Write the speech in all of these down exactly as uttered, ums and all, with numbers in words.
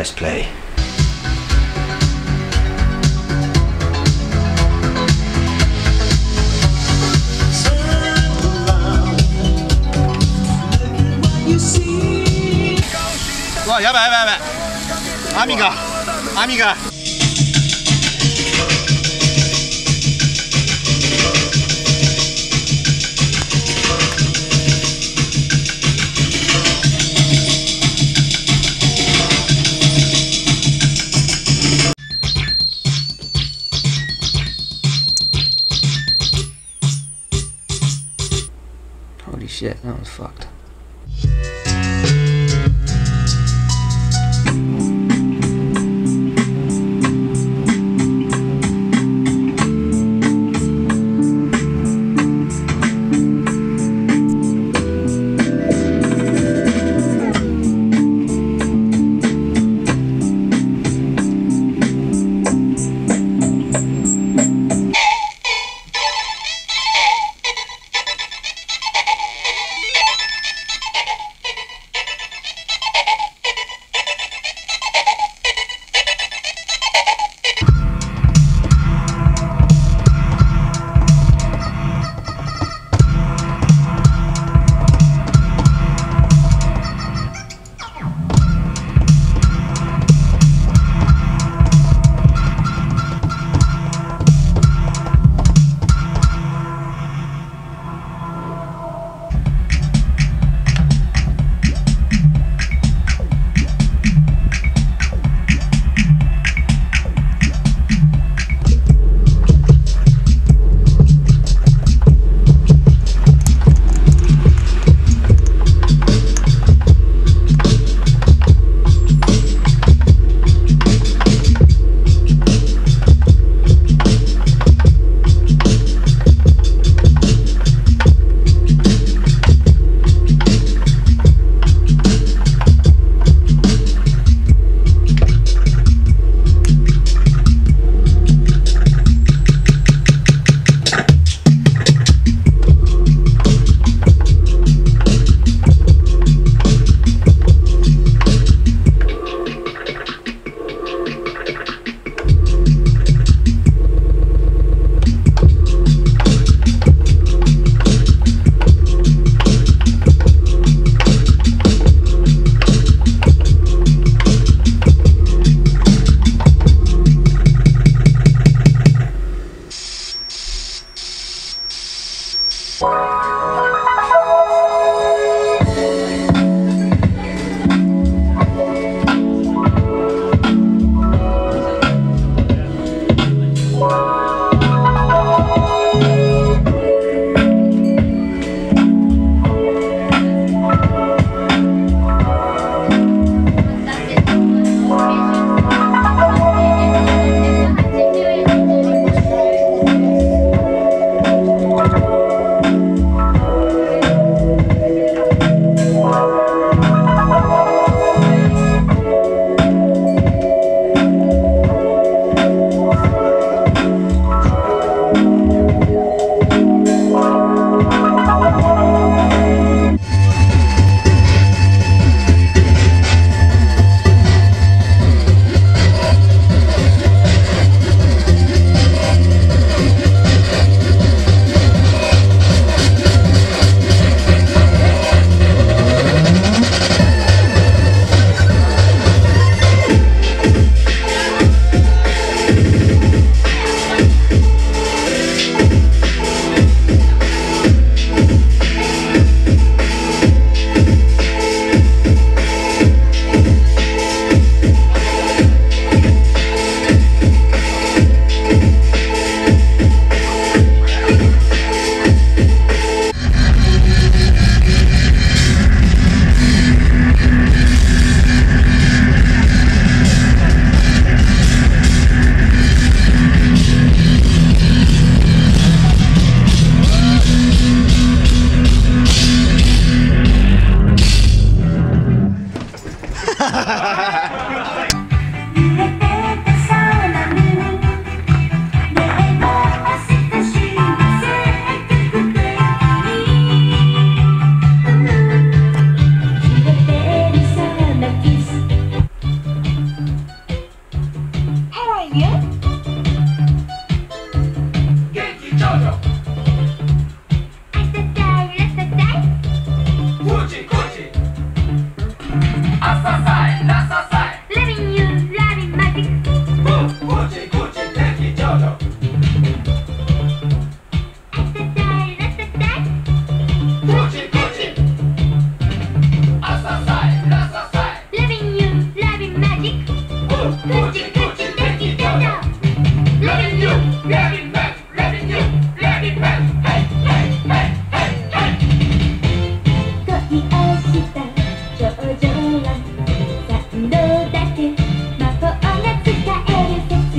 press play. Wow, やばいやばいやばい。Amiga、Amiga。 Holy shit, that was fucked.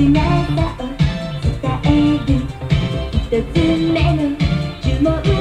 姿を伝える一つ目の呪文